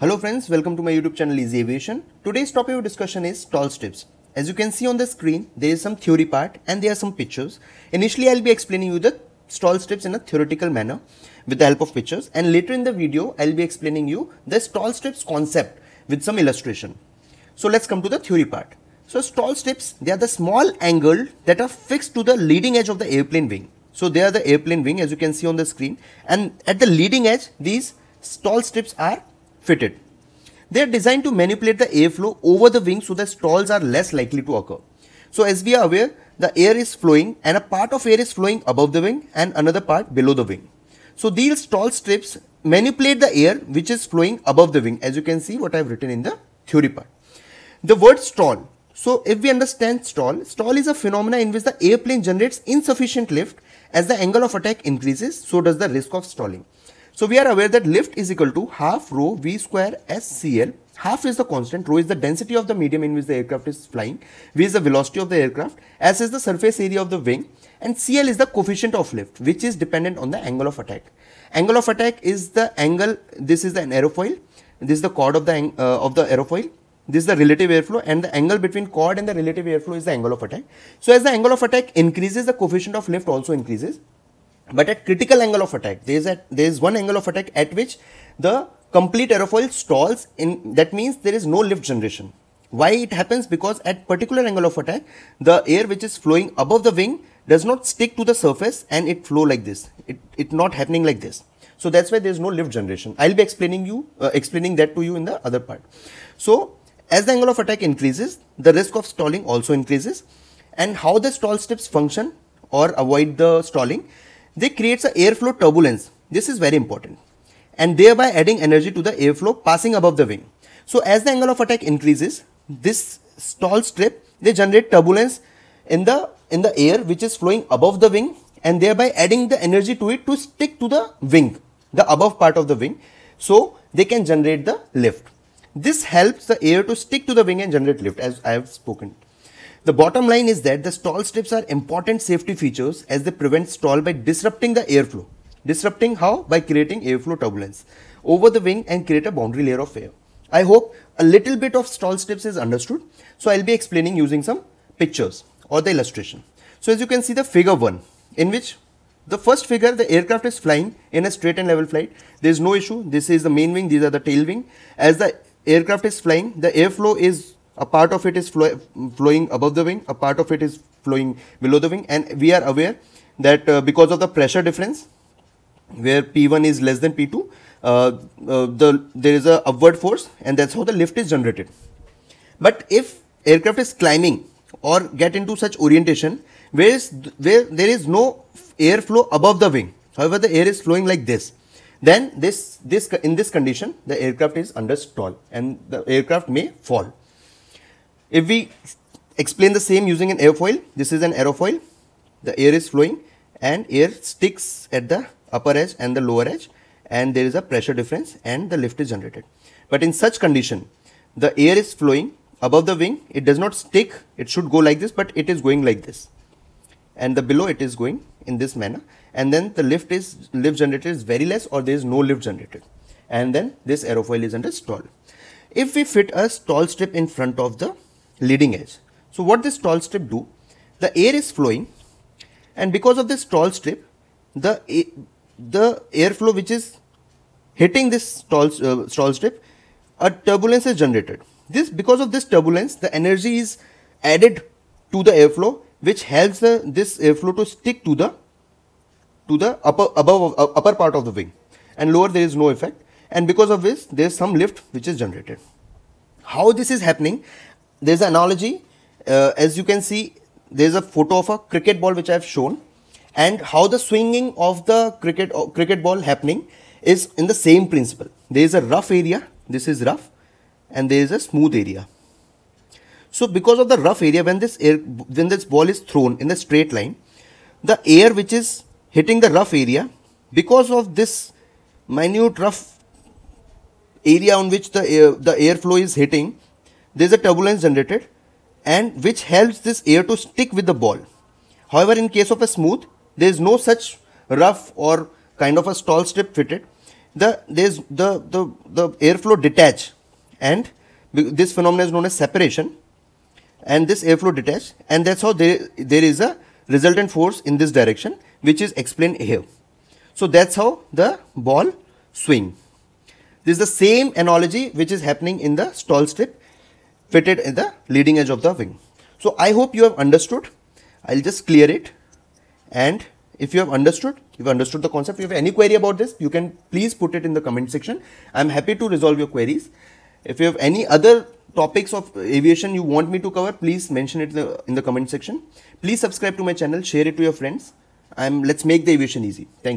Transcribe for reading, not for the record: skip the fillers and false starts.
Hello friends, welcome to my YouTube channel Easy Aviation. Today's topic of discussion is stall strips. As you can see on the screen, there is some theory part and there are some pictures. Initially, I'll be explaining you the stall strips in a theoretical manner with the help of pictures, and later in the video, I'll be explaining you the stall strips concept with some illustration. So let's come to the theory part. So stall strips, they are the small angles that are fixed to the leading edge of the airplane wing. So they are the airplane wing, as you can see on the screen, and at the leading edge, these stall strips are fitted. They are designed to manipulate the airflow over the wing so that stalls are less likely to occur. So as we are aware, the air is flowing and a part of air is flowing above the wing and another part below the wing. So these stall strips manipulate the air which is flowing above the wing, as you can see what I have written in the theory part. The word stall. So if we understand stall, stall is a phenomena in which the airplane generates insufficient lift. As the angle of attack increases, so does the risk of stalling. So we are aware that lift is equal to half rho v square s CL. Half is the constant, rho is the density of the medium in which the aircraft is flying, v is the velocity of the aircraft, s is the surface area of the wing, and CL is the coefficient of lift, which is dependent on the angle of attack. Angle of attack is the angle, this is an aerofoil, this is the chord of the aerofoil, this is the relative airflow, and the angle between chord and the relative airflow is the angle of attack. So as the angle of attack increases, the coefficient of lift also increases. But at critical angle of attack, there is one angle of attack at which the complete aerofoil stalls. That means there is no lift generation. Why it happens? Because at particular angle of attack, the air which is flowing above the wing does not stick to the surface and it flow like this. It not happening like this. So that's why there is no lift generation. I'll be explaining that to you in the other part. So as the angle of attack increases, the risk of stalling also increases. And how the stall strips function or avoid the stalling? They create an airflow turbulence. This is very important, and thereby adding energy to the airflow passing above the wing. So as the angle of attack increases, this stall strip, they generate turbulence in the air which is flowing above the wing, and thereby adding the energy to it to stick to the wing, the above part of the wing, so they can generate the lift. This helps the air to stick to the wing and generate lift, as I have spoken. The bottom line is that the stall strips are important safety features as they prevent stall by disrupting the airflow. Disrupting how? By creating airflow turbulence over the wing and create a boundary layer of air. I hope a little bit of stall strips is understood. So I'll be explaining using some pictures or the illustration. So as you can see the figure 1, in which the first figure, the aircraft is flying in a straight and level flight. There is no issue. This is the main wing. These are the tail wing. As the aircraft is flying, the airflow is a part of it is flowing above the wing, a part of it is flowing below the wing, and we are aware that because of the pressure difference, where P1 is less than P2, there is an upward force, and that's how the lift is generated. But if aircraft is climbing or get into such orientation where there is no airflow above the wing, however the air is flowing like this, then in this condition the aircraft is under stall and the aircraft may fall. If we explain the same using an airfoil, this is an aerofoil, the air is flowing and air sticks at the upper edge and the lower edge, and there is a pressure difference and the lift is generated. But in such condition, the air is flowing above the wing, it does not stick, it should go like this, but it is going like this, and the below it is going in this manner, and then the lift generated is very less, or there is no lift generated, and then this aerofoil is under stall. If we fit a stall strip in front of the leading edge. So what this stall strip do? The air is flowing, and because of this stall strip, the airflow which is hitting this stall strip, a turbulence is generated. Because of this turbulence, the energy is added to the airflow, which helps this airflow to stick to the upper part of the wing, and lower there is no effect. And because of this, there is some lift which is generated. How this is happening? There is an analogy, as you can see, there is a photo of a cricket ball which I have shown, and how the swinging of the cricket ball happening is in the same principle. There is a rough area, this is rough, and there is a smooth area. So because of the rough area, when this ball is thrown in the straight line, the air which is hitting the rough area, because of this minute rough area on which the airflow is hitting, there is a turbulence generated, and which helps this air to stick with the ball. However, in case of a smooth, there is no such rough or kind of a stall strip fitted. the airflow detach, and this phenomenon is known as separation, and this airflow detach, and that's how there is a resultant force in this direction, which is explained here. So that's how the ball swing. This is the same analogy which is happening in the stall strip fitted in the leading edge of the wing. So I hope you have understood. I'll just clear it, and if you have understood, you've understood the concept. If you have any query about this, you can please put it in the comment section. I'm happy to resolve your queries. If you have any other topics of aviation you want me to cover, please mention it in the comment section. Please subscribe to my channel, share it to your friends. Let's make the aviation easy. Thank you.